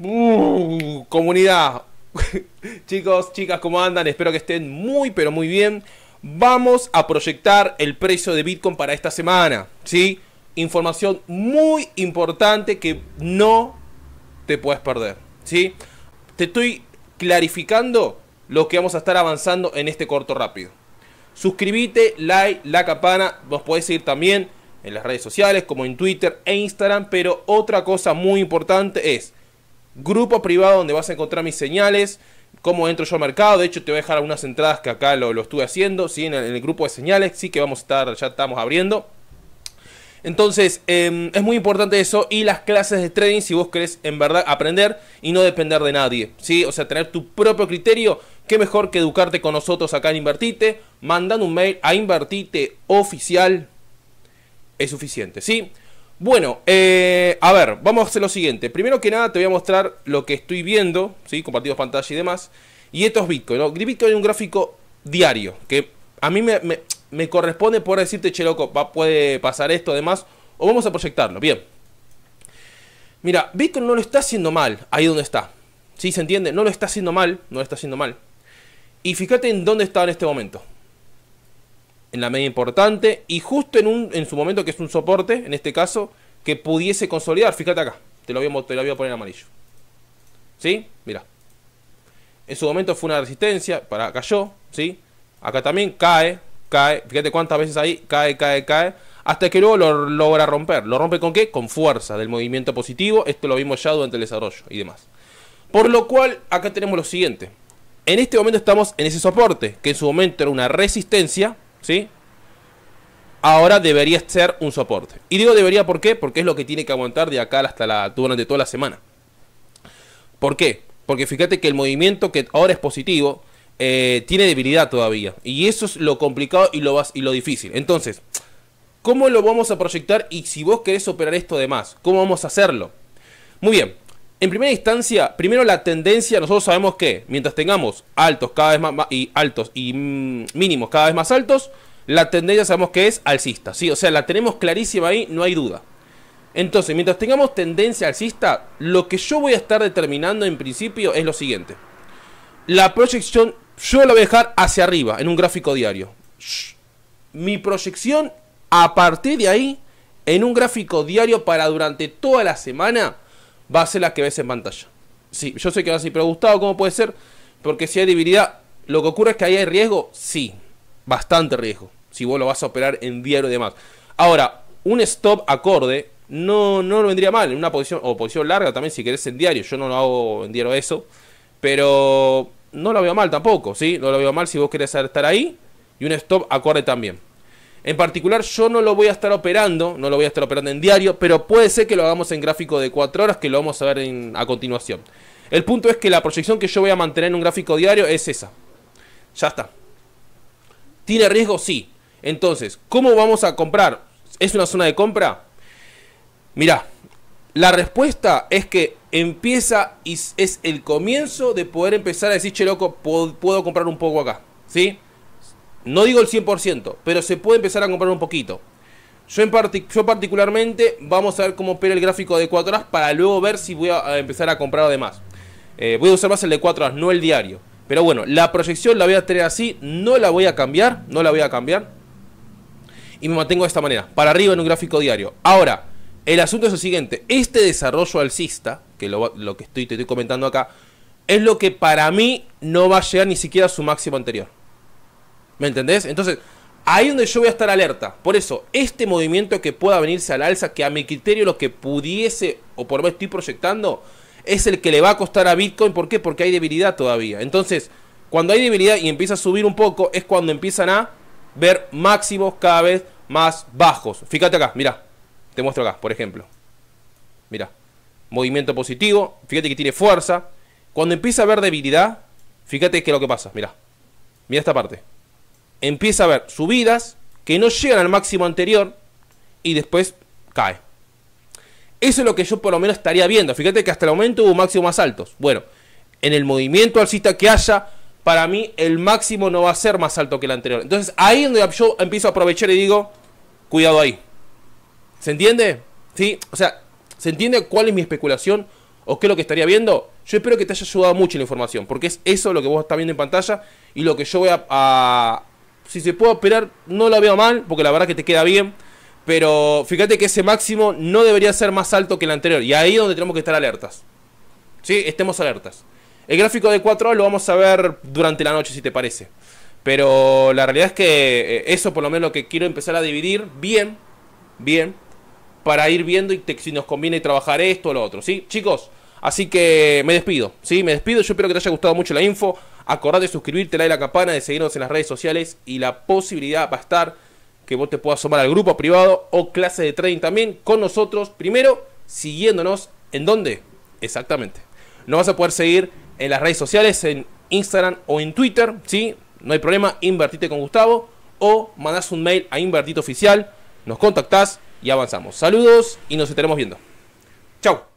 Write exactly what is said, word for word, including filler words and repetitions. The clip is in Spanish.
Uh, comunidad. Chicos, chicas, ¿cómo andan? Espero que estén muy, pero muy bien. Vamos a proyectar el precio de Bitcoin para esta semana, ¿sí? Información muy importante que no te puedes perder, ¿sí? Te estoy clarificando lo que vamos a estar avanzando en este corto rápido. Suscríbete, like, la campana. Vos podés seguir también en las redes sociales como en Twitter e Instagram. Pero otra cosa muy importante es grupo privado donde vas a encontrar mis señales, cómo entro yo al mercado. De hecho, te voy a dejar algunas entradas que acá lo, lo estuve haciendo, ¿sí? En, el, en el grupo de señales, sí que vamos a estar, ya estamos abriendo. Entonces, eh, es muy importante eso. Y las clases de trading, si vos querés en verdad aprender y no depender de nadie, ¿sí? O sea, tener tu propio criterio. Qué mejor que educarte con nosotros acá en Invertite. Mandando un mail a Invertite oficial es suficiente, ¿sí? Bueno, eh, a ver, vamos a hacer lo siguiente. Primero que nada te voy a mostrar lo que estoy viendo, ¿sí? Compartidos pantalla y demás. Y esto es Bitcoin, ¿no? Bitcoin es un gráfico diario, que a mí me, me, me corresponde poder decirte, che loco, va, puede pasar esto además, o vamos a proyectarlo, bien. Mira, Bitcoin no lo está haciendo mal, ahí donde está, ¿sí? ¿Se entiende? No lo está haciendo mal, no lo está haciendo mal. Y fíjate en dónde está en este momento. En la media importante y justo en, un, en su momento que es un soporte, en este caso, que pudiese consolidar. Fíjate acá, te lo voy a, te lo voy a poner amarillo. ¿Sí? Mirá. En su momento fue una resistencia, para, cayó, ¿sí? Acá también cae, cae. Fíjate cuántas veces ahí, cae, cae, cae. Hasta que luego lo logra romper. ¿Lo rompe con qué? Con fuerza del movimiento positivo. Esto lo vimos ya durante el desarrollo y demás. Por lo cual, acá tenemos lo siguiente. En este momento estamos en ese soporte, que en su momento era una resistencia, ¿sí? Ahora debería ser un soporte. Y digo debería, ¿por qué? Porque es lo que tiene que aguantar de acá hasta la, durante toda la semana. ¿Por qué? Porque fíjate que el movimiento que ahora es positivo eh, tiene debilidad todavía. Y eso es lo complicado y lo, y lo difícil. Entonces, ¿cómo lo vamos a proyectar? Y si vos querés operar esto de más, ¿cómo vamos a hacerlo? Muy bien. En primera instancia, primero la tendencia, nosotros sabemos que mientras tengamos altos cada vez más, más y altos y mmm, mínimos cada vez más altos, la tendencia sabemos que es alcista, ¿sí? O sea, la tenemos clarísima ahí, no hay duda. Entonces, mientras tengamos tendencia alcista, lo que yo voy a estar determinando en principio es lo siguiente. La proyección, yo la voy a dejar hacia arriba, en un gráfico diario. Shh. Mi proyección, a partir de ahí, en un gráfico diario para durante toda la semana, va a ser la que ves en pantalla. Sí, yo sé que vas a ir preguntado, ¿cómo puede ser? Porque si hay debilidad, lo que ocurre es que ahí hay riesgo, sí, bastante riesgo, si vos lo vas a operar en diario y demás. Ahora, un stop acorde no, no lo vendría mal, en una posición, o posición larga también, si querés en diario, yo no lo hago en diario eso, pero no lo veo mal tampoco, ¿sí? No lo veo mal si vos querés estar ahí, y un stop acorde también. En particular yo no lo voy a estar operando, no lo voy a estar operando en diario, pero puede ser que lo hagamos en gráfico de cuatro horas, que lo vamos a ver en, a continuación. El punto es que la proyección que yo voy a mantener en un gráfico diario es esa. Ya está. ¿Tiene riesgo? Sí. Entonces, ¿cómo vamos a comprar? ¿Es una zona de compra? Mirá, la respuesta es que empieza y es el comienzo de poder empezar a decir, che loco, puedo, puedo comprar un poco acá, ¿sí? No digo el cien por ciento, pero se puede empezar a comprar un poquito. Yo, en partic yo particularmente, vamos a ver cómo opera el gráfico de cuatro horas para luego ver si voy a empezar a comprar además. Eh, voy a usar más el de cuatro horas, no el diario. Pero bueno, la proyección la voy a tener así, no la voy a cambiar, no la voy a cambiar. Y me mantengo de esta manera, para arriba en un gráfico diario. Ahora, el asunto es el siguiente. Este desarrollo alcista, que lo, lo que estoy, te estoy comentando acá, es lo que para mí no va a llegar ni siquiera a su máximo anterior. ¿Me entendés? Entonces, ahí es donde yo voy a estar alerta. Por eso, este movimiento que pueda venirse al alza, que a mi criterio lo que pudiese, o por lo menos estoy proyectando, es el que le va a costar a Bitcoin. ¿Por qué? Porque hay debilidad todavía. Entonces, cuando hay debilidad y empieza a subir un poco, es cuando empiezan a ver máximos cada vez más bajos. Fíjate acá, mirá. Te muestro acá, por ejemplo. Mirá. Movimiento positivo. Fíjate que tiene fuerza. Cuando empieza a ver debilidad, fíjate que lo que pasa. Mirá. Mirá esta parte. Empieza a ver subidas que no llegan al máximo anterior y después cae. Eso es lo que yo por lo menos estaría viendo. Fíjate que hasta el momento hubo máximos más altos. Bueno, en el movimiento alcista que haya, para mí el máximo no va a ser más alto que el anterior. Entonces ahí es donde yo empiezo a aprovechar y digo, cuidado ahí. ¿Se entiende? ¿Sí? O sea, ¿se entiende cuál es mi especulación? o qué es lo que estaría viendo, yo espero que te haya ayudado mucho la información, porque es eso lo que vos estás viendo en pantalla y lo que yo voy a... a si se puede operar, no la veo mal, porque la verdad que te queda bien, pero fíjate que ese máximo no debería ser más alto que el anterior, y ahí es donde tenemos que estar alertas, ¿sí? Estemos alertas. El gráfico de cuatro horas lo vamos a ver durante la noche, si te parece. Pero la realidad es que eso por lo menos lo que quiero empezar a dividir bien, bien, para ir viendo y te, si nos conviene trabajar esto o lo otro, ¿sí? Chicos, así que me despido, ¿sí? Me despido, yo espero que te haya gustado mucho la info. Acordate de suscribirte, like la campana, de seguirnos en las redes sociales y la posibilidad va a estar que vos te puedas sumar al grupo privado o clase de trading también con nosotros. Primero, siguiéndonos, ¿en dónde? Exactamente. Nos vas a poder seguir en las redes sociales, en Instagram o en Twitter, ¿sí? No hay problema, Invertite con Gustavo, o mandás un mail a Invertite Oficial, nos contactás y avanzamos. Saludos y nos estaremos viendo. Chau.